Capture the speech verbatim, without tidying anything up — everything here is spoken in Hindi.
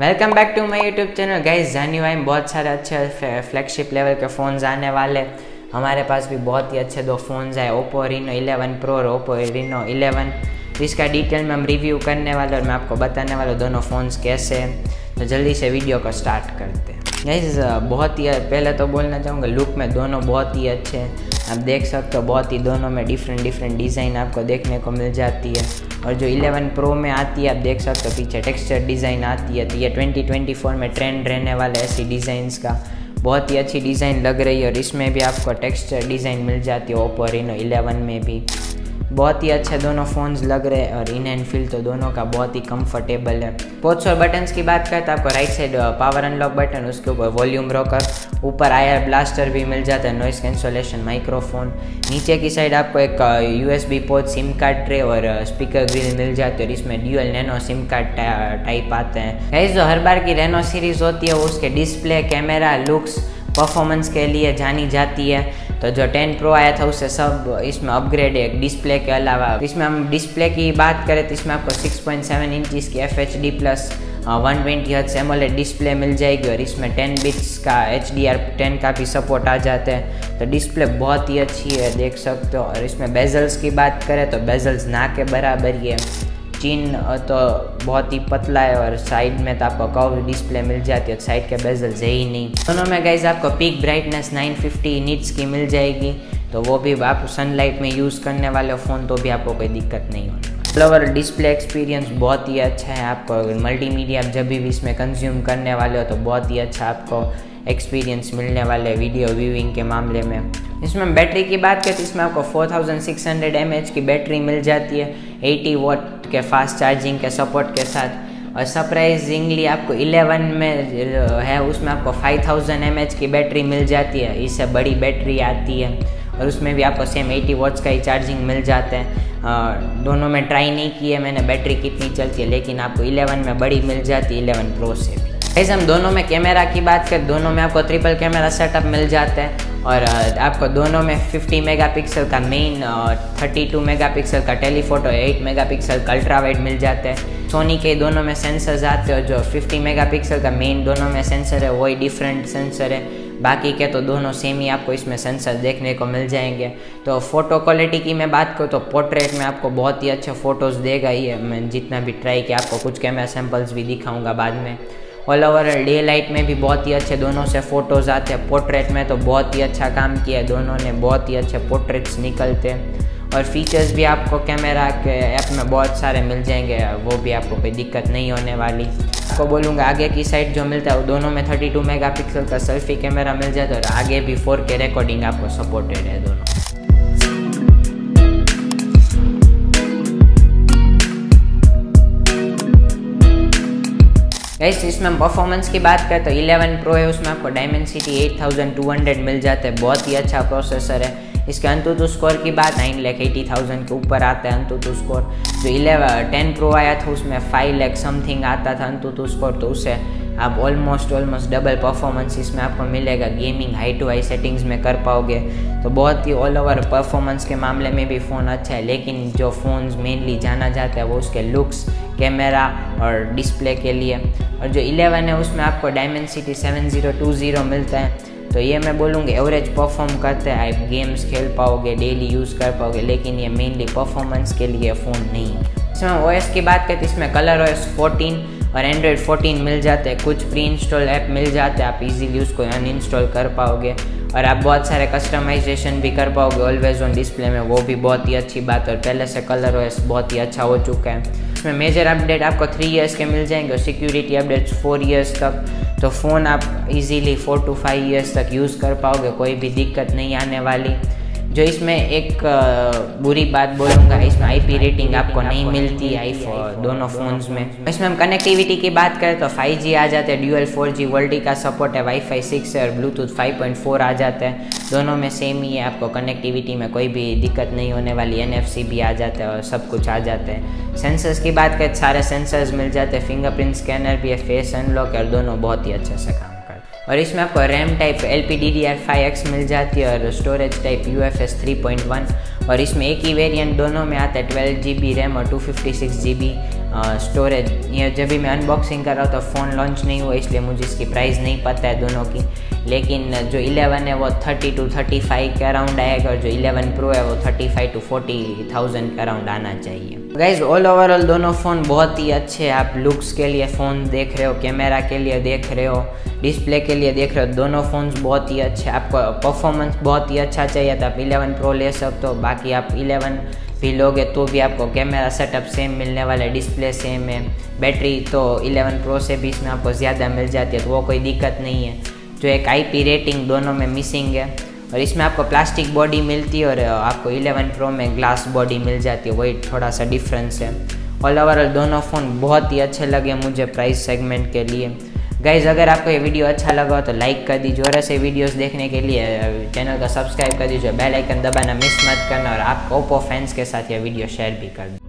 Welcome back to my YouTube channel guys. जानी वाई में बहुत सारे अच्छे फ्लैगशिप लेवल के फ़ोन्स आने वाले। हमारे पास भी बहुत ही अच्छे दो फ़ोन्स आए, ओप्पो रीनो इलेवन प्रो और ओप्पो रीनो इलेवन। इसका डिटेल में हम रिव्यू करने वाले और मैं आपको बताने वाला दोनों फ़ोन्स कैसे हैं। तो जल्दी से वीडियो को स्टार्ट करते हैं गाइस। बहुत ही पहले तो बोलना चाहूँगा लुक में दोनों बहुत ही अच्छे हैं। आप देख सकते हो बहुत ही दोनों में डिफरेंट डिफरेंट डिज़ाइन आपको देखने को मिल जाती है। और जो इलेवन प्रो में आती है आप देख सकते हो पीछे टेक्सचर डिज़ाइन आती है। तो ये ट्वेंटी ट्वेंटी फोर में ट्रेंड रहने वाला ऐसी डिज़ाइंस का बहुत ही अच्छी डिज़ाइन लग रही है। और इसमें भी आपको टेक्सचर डिज़ाइन मिल जाती है। ओप्पो रीनो इलेवन में भी बहुत ही अच्छे दोनों फ़ोन्स लग रहे हैं और इन एंड फील तो दोनों का बहुत ही कंफर्टेबल है। पोर्ट्स और बटन्स की बात करें तो आपको right side power unlock button, उसके ऊपर वॉल्यूम रोकर, ऊपर आईआर ब्लास्टर भी मिल जाता है, नॉइस कैंसलेशन माइक्रोफोन। नीचे की साइड आपको एक USB port, SIM card tray और स्पीकर ग्रिल मिल जाती है। और इसमें dual nano SIM card type आते हैं। गाइस जो हर बार की रेनो सीरीज़ होती है उसके डिस्प्ले, कैमरा, लुक्स, परफॉर्मेंस के लिए जानी जाती है। तो जो टेन प्रो आया था उससे सब इसमें अपग्रेड है एक डिस्प्ले के अलावा। इसमें हम डिस्प्ले की बात करें तो इसमें आपको सिक्स पॉइंट सेवन इंच की F H D plus one twenty hertz AMOLED display मिल जाएगी। और इसमें टेन बिट्स का एच डी आर टेन का भी सपोर्ट आ जाता है। तो डिस्प्ले बहुत ही अच्छी है, देख सकते हो। और इसमें बेजल्स की बात करें तो बेजल्स ना के बराबर ही है। चीन तो बहुत ही पतला है और साइड में तो आपको कर्व डिस्प्ले मिल जाती है, साइड के बेजल्स है ही नहीं। दोनों में गाइस आपको peak brightness nine fifty nits की मिल जाएगी। तो वो भी आप सनलाइट में यूज़ करने वाले फ़ोन तो भी आपको कोई दिक्कत नहीं होगी। फ्लोवर डिस्प्ले एक्सपीरियंस बहुत ही अच्छा है। आपको मल्टीमीडिया आप जब भी इसमें कंज्यूम करने वाले हो तो बहुत ही अच्छा आपको एक्सपीरियंस मिलने वाला है वीडियो व्यूइंग के मामले में। इसमें बैटरी की बात करें तो इसमें आपको four thousand six hundred M A H की बैटरी मिल जाती है, एटी वॉट के फास्ट चार्जिंग के सपोर्ट के साथ। और सरप्राइजिंगली आपको इलेवन में है उसमें आपको five thousand M A H की बैटरी मिल जाती है, इससे बड़ी बैटरी आती है। और उसमें भी आपको सेम एटी वॉट्स का ही चार्जिंग मिल जाता है। दोनों में ट्राई नहीं किए मैंने बैटरी कितनी चलती है, लेकिन आपको इलेवन में बड़ी मिल जाती है इलेवन प्रो से भी। गाइस हम दोनों में कैमरा की बात करें, दोनों में आपको ट्रिपल कैमरा सेटअप मिल जाता है। और आपको दोनों में फिफ्टी मेगापिक्सल का मेन और थर्टी टू मेगापिक्सल का टेलीफोटो, एट मेगापिक्सल का अल्ट्रा वाइड मिल जाता है। सोनी के दोनों में सेंसर्स आते हैं। जो फिफ्टी मेगापिक्सल का मेन दोनों में सेंसर है वही डिफरेंट सेंसर है, बाकी के तो दोनों सेम ही आपको इसमें सेंसर देखने को मिल जाएंगे। तो फोटो क्वालिटी की मैं बात करूँ तो पोर्ट्रेट में आपको बहुत ही अच्छे फ़ोटोज़ देगा ये। मैं जितना भी ट्राई किया, आपको कुछ कैमरा सैम्पल्स भी दिखाऊँगा बाद में। ऑल ओवर डे लाइट में भी बहुत ही अच्छे दोनों से फ़ोटोज़ आते हैं। पोर्ट्रेट में तो बहुत ही अच्छा काम किया है दोनों ने, बहुत ही अच्छे पोर्ट्रेट्स निकलते हैं। और फीचर्स भी आपको कैमरा के ऐप में बहुत सारे मिल जाएंगे, वो भी आपको कोई दिक्कत नहीं होने वाली। आपको बोलूँगा आगे की साइड जो मिलता है वो दोनों में थर्टी टू मेगापिक्सल का सेल्फी कैमरा मिल जाता है। और आगे भी फोर के रिकॉर्डिंग आपको सपोर्टेड है दोनों। गाइस इसमें हम परफॉर्मेंस की बात करें तो इलेवन प्रो है उसमें आपको Dimensity eight thousand two hundred मिल जाता है, बहुत ही अच्छा प्रोसेसर है। इसके अंतुतु स्कोर की बात नाइन लैख एटी थाउजेंड के ऊपर आता है अंतुतु स्कोर। जो इलेवन टेन प्रो आया था उसमें फाइव लैख समथिंग आता था अंतुतु स्कोर। तो उससे आप ऑलमोस्ट ऑलमोस्ट डबल परफॉर्मेंस इसमें आपको मिलेगा, gaming high to high settings में कर पाओगे। तो बहुत ही ऑल ओवर परफॉर्मेंस के मामले में भी फ़ोन अच्छा है। लेकिन जो फ़ोन्स मेनली जाना जाता है वो उसके लुक्स, कैमरा और डिस्प्ले के लिए। और जो इलेवन है उसमें आपको Dimensity seven zero two zero मिलता है। तो ये मैं बोलूँगा एवरेज परफॉर्म करते हैं, आप गेम्स खेल पाओगे, डेली यूज़ कर पाओगे, लेकिन ये मेनली परफॉर्मेंस के लिए फ़ोन नहीं है। इसमें ओएस की बात करें तो इसमें कलर ओ एस फोर्टीन और एंड्रॉयड फोर्टीन मिल जाते हैं। कुछ प्री इंस्टॉल ऐप मिल जाते हैं, आप इजीली उसको अनइंस्टॉल कर पाओगे। और आप बहुत सारे कस्टमाइजेशन भी कर पाओगे ऑलवेज ऑन डिस्प्ले में, वो भी बहुत ही अच्छी बात है। और पहले से कलर ओ एस बहुत ही अच्छा हो चुका है। इसमें मेजर अपडेट आपको थ्री इयर्स के मिल जाएंगे और सिक्योरिटी अपडेट्स फोर इयर्स तक। तो फ़ोन आप easily four to five years तक यूज़ कर पाओगे, कोई भी दिक्कत नहीं आने वाली। जो इसमें एक बुरी बात बोलूँगा, इसमें आई पी रेटिंग आपको नहीं मिलती है आईफोन दोनों फ़ोन्स में। इसमें हम कनेक्टिविटी की बात करें तो फाइव जी आ जाता है, ड्यूअल फोर जी वर्ल्डी का सपोर्ट है, वाईफाई सिक्स है और ब्लूटूथ फाइव पॉइंट फोर आ जाता है। दोनों में सेम ही है, आपको कनेक्टिविटी में कोई भी दिक्कत नहीं होने वाली। एन एफ सी भी आ जाता है और सब कुछ आ जाता है। सेंसर्स की बात करें सारे सेंसर्स मिल जाते हैं, फिंगरप्रिंट स्कैनर भी है, फेस अनलॉक, और दोनों बहुत ही अच्छा से काम करते हैं। और इसमें आपको RAM type L P D D R five X मिल जाती है और storage type U F S three point one, और इसमें एक ही वेरिएंट दोनों में आता है ट्वेल्व जी बी रैम और two fifty six G B storage. ये जब भी मैं अनबॉक्सिंग कर रहा था फ़ोन लॉन्च नहीं हुआ, इसलिए मुझे इसकी प्राइस नहीं पता है दोनों की, लेकिन जो इलेवन है वो थर्टी टू थर्टी फाइव के अराउंड आएगा और जो इलेवन प्रो है वो thirty five to forty thousand के अराउंड आना चाहिए। गाइज ऑल ओवरऑल दोनों फ़ोन बहुत ही अच्छे हैं। आप लुक्स के लिए फ़ोन देख रहे हो, कैमरा के लिए देख रहे हो, डिस्प्ले के लिए देख रहे हो, दोनों फ़ोन्स बहुत ही अच्छे। आपको परफॉर्मेंस बहुत ही अच्छा चाहिए तो आप इलेवन प्रो ले सकते हो, बाकी आप इलेवन भी लोगे तो भी आपको कैमरा सेटअप सेम मिलने वाला है, डिस्प्ले सेम है, बैटरी तो इलेवन प्रो से भी इसमें आपको ज़्यादा मिल जाती है तो वो कोई दिक्कत नहीं है। जो एक आईपी रेटिंग दोनों में मिसिंग है, और इसमें आपको प्लास्टिक बॉडी मिलती है और आपको इलेवन प्रो में ग्लास बॉडी मिल जाती है, वही थोड़ा सा डिफरेंस है। ऑल ओवरऑल दोनों फ़ोन बहुत ही अच्छे लगे मुझे प्राइस सेगमेंट के लिए। गाइज़ अगर आपको ये वीडियो अच्छा लगा हो तो लाइक कर दीजिए, और ऐसे वीडियोस देखने के लिए चैनल का सब्सक्राइब कर दीजिए, बेल आइकन दबाना मिस मत करना, और आपको ओप्पो फैंस के साथ ये वीडियो शेयर भी कर दो।